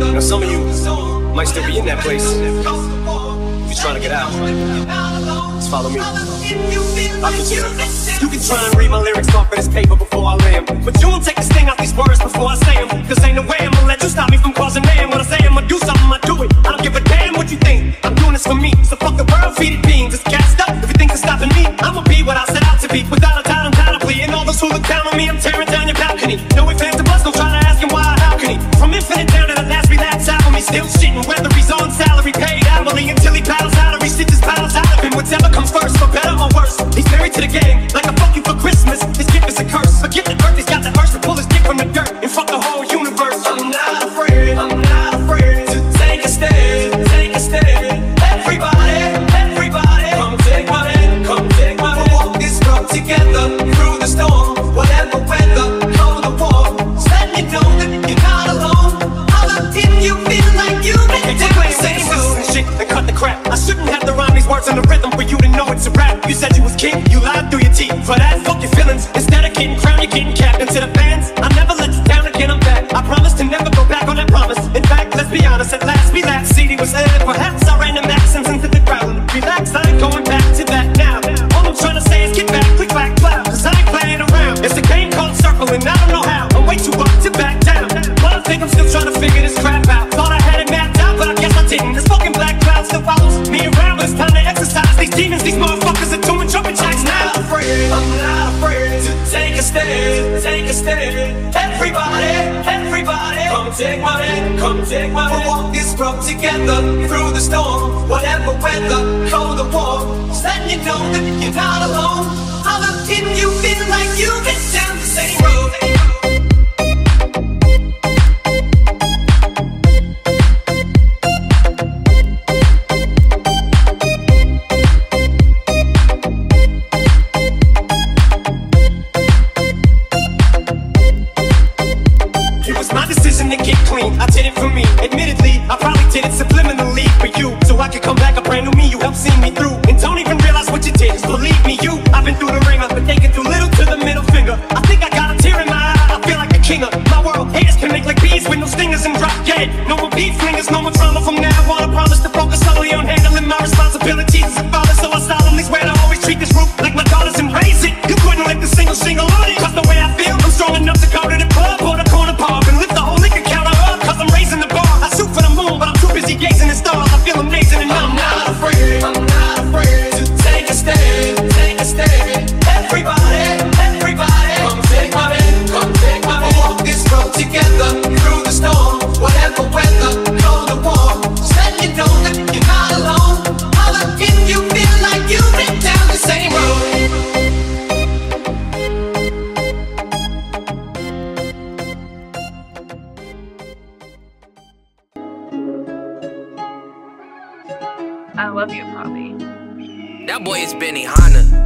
Now some of you might still be in that place. If you're trying to get out, just follow me. I'll get you there. You can try and read my lyrics off of this paper before I lay 'em, but you won't take the sting out these words before I say 'em. 'Cause ain't no way I'm gonna let you stop me from causing mayhem. When I say I'm gonna do something, I do it. I don't give a damn what you think. I'm doing this for me, so fuck the world, feed it beans. It's gassed up. If you think it's stopping me, I'ma be what I set out to be. Without a doubt, undoubtedly. And all those who look down on me, I'm tearing down your balcony. No ifs, ands, or buts, don't try to ask him why or how can he. From infinite down to the last relapse out on me, still shitting. Whether he's on salary, paid hourly, until he battles out or he shit just battles out of him. Whatever comes first, for better or worse, he's married to the game. Like a fuck you for Christmas, his gift is a curse. But get the earth, he's got the urge to pull his dick from the dirt and fuck the whole universe. I'm not afraid to take a stand, take a stand. Everybody, everybody, come take my hand, come take my hand. We'll walk this road together through the storm, whatever weather, how the war. Let me know that you're not alone. All up in you feel like you can take my same shit and cut the crap. I shouldn't have to rhyme these words in the rhythm for you to know it's a rap. You said you was king, you lied through your teeth. For that, fuck your feelings. Instead of getting crowned, you're getting capped. Into the fans, I never let you down again. I'm back. I promise to never go back on that promise. In fact, let's be honest. At last, we laughed. CD was aired. Perhaps I ran the maxims into the ground. Relax, I ain't going back to that now. All I'm trying to say is get back, click back, clap. 'Cause I ain't playing around. It's a game called circling. I don't know how. I'm way too up to back down. But I think I'm still trying to figure this crap out. Thought I had it mapped out, but I guess I didn't. This fucking black cloud still follows me around. But it's time to exercise these demons. These motherfuckers are doing jumping jacks now. I'm not afraid to take a stand, take a stand. Everybody, everybody, come take my hand, come take my hand. We'll walk this road together through the storm, whatever weather, cold or warm. Just let you know that you're not alone. All up in you feel like you've been down the same road. I did it for me, admittedly, I probably did it subliminally for you, so I could come back a brand new me. You helped see me through, and don't even realize what you did. Just believe me, you, I've been through the ringer, but they can do little to the middle finger. I think I got a tear in my eye, I feel like a kinger. My world haters can make like bees with no stingers and drop dead. No more beat flingers, no more trauma from now on. I promise to focus solely on handling my responsibilities as a father, so I solemnly swear to always treat this roof like my daughters and raise it. You couldn't lift a single shingle on it, 'cause the way I feel, I'm strong enough to go to the club or the corner pub and lift the whole liquor counter. Gazing at stars, I feel amazing, and I'm not afraid to take a stand, take a stand. Everybody, everybody, come take my hand, come take my hand. We'll walk this road together through the storm, whatever weather, cold or warm. Just let you know that you're not alone. All up in you feel like you've been down the same road. I love you, Poppy. That boy is Benny Hanna.